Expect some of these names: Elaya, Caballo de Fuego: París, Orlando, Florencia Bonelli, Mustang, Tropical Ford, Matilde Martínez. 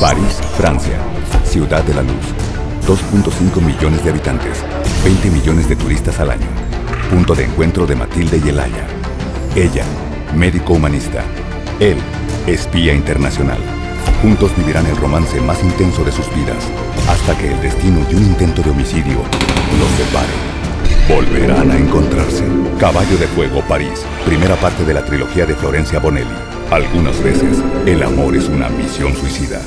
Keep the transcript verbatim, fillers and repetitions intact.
París, Francia, ciudad de la luz. dos punto cinco millones de habitantes, veinte millones de turistas al año. Punto de encuentro de Matilde y Elaya. Ella, médico humanista. Él, espía internacional. Juntos vivirán el romance más intenso de sus vidas, hasta que el destino y un intento de homicidio los separen. Volverán a encontrarse. Caballo de Fuego, París. Primera parte de la trilogía de Florencia Bonelli. Algunas veces, el amor es una misión suicida.